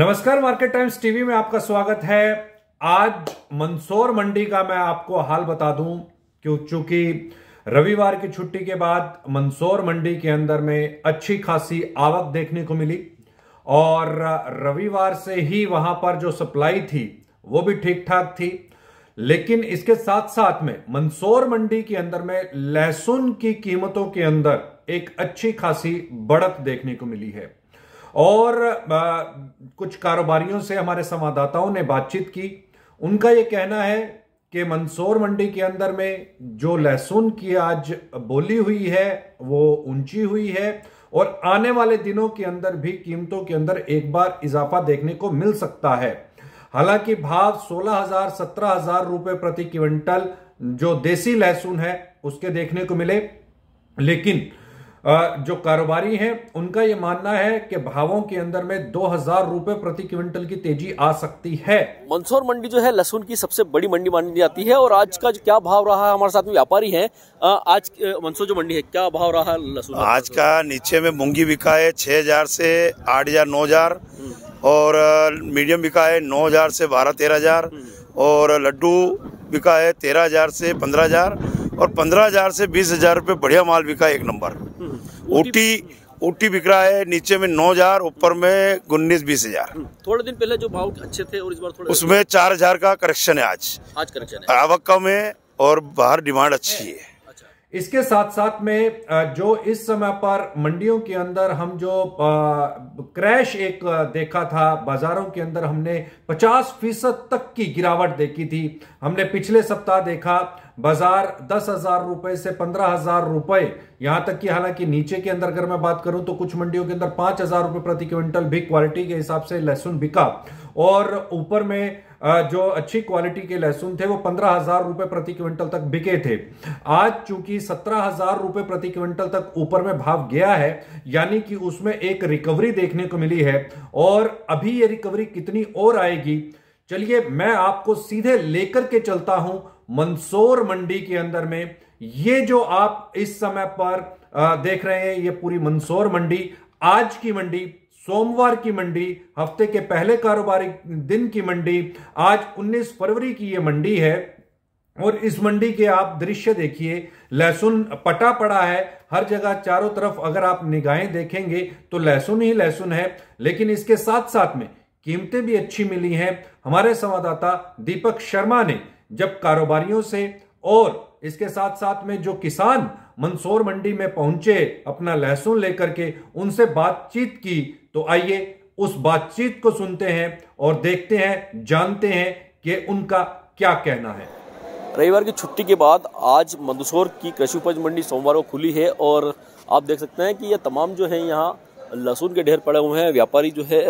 नमस्कार, market times TV में आपका स्वागत है। आज मंदसौर मंडी का मैं आपको हाल बता दूं कि चूंकि रविवार की छुट्टी के बाद मंदसौर मंडी के अंदर में अच्छी खासी आवक देखने को मिली और रविवार से ही वहां पर जो सप्लाई थी वो भी ठीक ठाक थी, लेकिन इसके साथ साथ में मंदसौर मंडी के अंदर में लहसुन की कीमतों के अंदर एक अच्छी खासी बढ़त देखने को मिली है। और कुछ कारोबारियों से हमारे संवाददाताओं ने बातचीत की। उनका ये कहना है कि मंदसौर मंडी के अंदर में जो लहसुन की आज बोली हुई है वो ऊंची हुई है और आने वाले दिनों के अंदर भी कीमतों के अंदर एक बार इजाफा देखने को मिल सकता है। हालांकि भाव 16,000-17,000 रुपए प्रति क्विंटल जो देसी लहसुन है उसके देखने को मिले, लेकिन जो कारोबारी हैं उनका यह मानना है कि भावों के अंदर में 2,000 रुपए प्रति क्विंटल की तेजी आ सकती है। मंदसौर मंडी जो है लहसुन की सबसे बड़ी मंडी मानी जाती है और आज का जो क्या भाव रहा है, हमारे साथ में व्यापारी हैं। आज मंदसौर जो मंडी है क्या भाव रहा लहसुन आज का? नीचे में मूंगी बिका है 6,000 से 8,000 9,000 और मीडियम बिका है 9,000 से 12-13,000 और लड्डू बिका है 13,000 से 15,000 और 15,000 से 20,000 रुपये बढ़िया माल बिका है, एक नंबर। ऊटी बिक रहा है नीचे में 9,000 ऊपर में 19-20,000। थोड़े दिन पहले जो भाव अच्छे थे और इस बार थोड़े उसमें 4,000 का करेक्शन है। आज करेक्शन है, आवक कम है और बाहर डिमांड अच्छी है। अच्छा। इसके साथ साथ में जो इस समय पर मंडियों के अंदर हम जो क्रैश एक देखा था, बाजारों के अंदर हमने 50% तक की गिरावट देखी थी। हमने पिछले सप्ताह देखा बाजार 10,000 रुपए से 15,000 रुपए, यहां तक कि हालांकि नीचे के अंदर अगर मैं बात करूं तो कुछ मंडियों के अंदर 5,000 रुपए प्रति क्विंटल भी क्वालिटी के हिसाब से लहसुन बिका और ऊपर में जो अच्छी क्वालिटी के लहसुन थे वो 15,000 रुपए प्रति क्विंटल तक बिके थे। आज चूंकि 17,000 रुपए प्रति क्विंटल तक ऊपर में भाव गया है, यानी कि उसमें एक रिकवरी देखने को मिली है और अभी ये रिकवरी कितनी और आएगी, चलिए मैं आपको सीधे लेकर के चलता हूं मंदसौर मंडी के अंदर में। ये जो आप इस समय पर देख रहे हैं ये पूरी मंदसौर मंडी, आज की मंडी, सोमवार की मंडी, हफ्ते के पहले कारोबारी दिन की मंडी, आज 19 फरवरी की ये मंडी है। और इस मंडी के आप दृश्य देखिए, लहसुन पटा पड़ा है हर जगह, चारों तरफ अगर आप निगाहें देखेंगे तो लहसुन ही लहसुन है, लेकिन इसके साथ साथ में कीमतें भी अच्छी मिली हैं। हमारे संवाददाता दीपक शर्मा ने जब कारोबारियों से और इसके साथ साथ में जो किसान मंदसौर मंडी में पहुंचे अपना लहसुन लेकर के, उनसे बातचीत की, तो आइए उस बातचीत को सुनते हैं और देखते हैं, जानते हैं कि उनका क्या कहना है। रविवार की छुट्टी के बाद आज मंदसौर की कृषि उपज मंडी सोमवार को खुली है और आप देख सकते हैं कि ये तमाम जो है यहाँ लहसुन के ढेर पड़े हुए हैं। व्यापारी जो है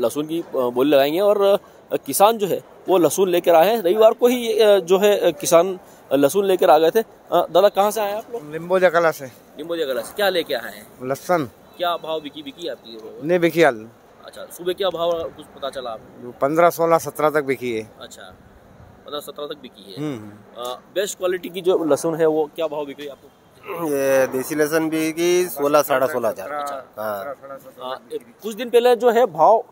लहसुन की बोली लगाएंगे और किसान जो है वो लहसुन लेकर आए हैं। रविवार को ही जो है किसान लहसुन लेकर आ गए थे। दादा कहाँ से आए आप लोग? लिम्बो जकला से। लिम्बो जकला से क्या लेके आए हैं लहसुन? क्या भाव बिकी आपकी? नहीं बिकी हाल। अच्छा, सुबह क्या भाव कुछ पता चला आपको? 15, 16, 17 तक बिकी है। अच्छा, 15-17 तक बिकी है। बेस्ट क्वालिटी की जो लहसुन है वो क्या भाव बिकी आपको? ये देसी लहसुन बिकी 16-16,500। कुछ दिन पहले जो है भाव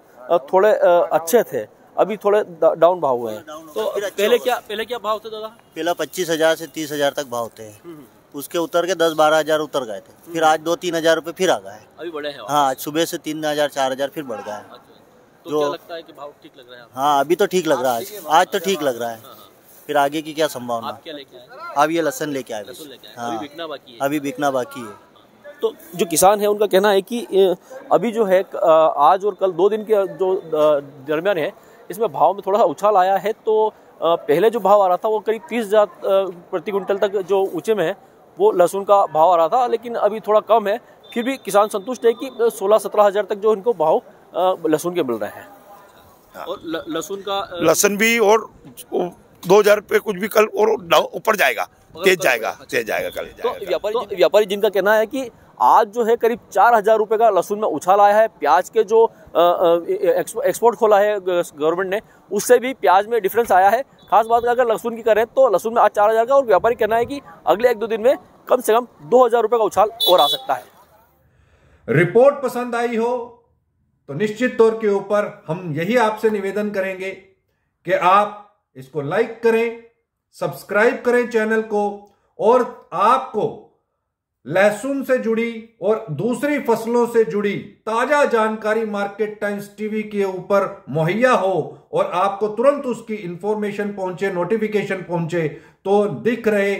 थोड़े अच्छे थे, अभी थोड़े डाउन भाव हुए हैं। तो पहले क्या भाव थे दादा? पहला 25,000 से 30,000 तक भाव थे, उसके उतर के 10-12,000 उतर गए थे, फिर आज 2-3,000 रुपए फिर आ गए हैं, अभी बढ़े हैं। हाँ, सुबह से 3,000-4,000 फिर बढ़ गए हैं। तो क्या लगता है कि भाव ठीक लग रहा है? हाँ, अभी तो ठीक लग रहा है, आज तो ठीक लग रहा है। फिर आगे की क्या संभावना? अब ये लहसुन लेके आए, अभी बिकना बाकी है। तो जो किसान है उनका कहना है कि अभी जो है आज और कल 2 दिन के जो दरमियान है इसमें भाव में थोड़ा उछाल आया है। तो पहले जो भाव आ रहा था वो करीब 30,000 प्रति क्विंटल तक जो ऊंचे में है वो लहसुन का भाव आ रहा था, लेकिन अभी थोड़ा कम है। फिर भी किसान संतुष्ट है कि 16-17,000 तक जो इनको भाव लहसुन के मिल रहे हैं। और लहसुन का लहसुन भी और 2,000 रुपये कुछ भी कल और ऊपर जाएगा, तेज जाएगा कल। तो व्यापारी जिनका कहना है कि आज जो है करीब 4,000 रुपये का लहसुन में उछाल आया है। प्याज के जो एक्सपोर्ट खोला है गवर्नमेंट ने, उससे भी प्याज में डिफरेंस आया है। खास बात अगर लहसुन की करें तो लहसुन में आज 4,000 का और व्यापारी कहना है कि अगले 1-2 दिन में कम से कम 2,000 रुपये का उछाल और आ सकता है। रिपोर्ट पसंद आई हो तो निश्चित तौर के ऊपर हम यही आपसे निवेदन करेंगे कि आप इसको लाइक करें, सब्सक्राइब करें चैनल को, और आपको लहसुन से जुड़ी और दूसरी फसलों से जुड़ी ताजा जानकारी मार्केट टाइम्स टीवी के ऊपर मुहैया हो और आपको तुरंत उसकी इंफॉर्मेशन पहुंचे, नोटिफिकेशन पहुंचे, तो दिख रहे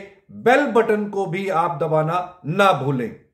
बेल बटन को भी आप दबाना ना भूलें।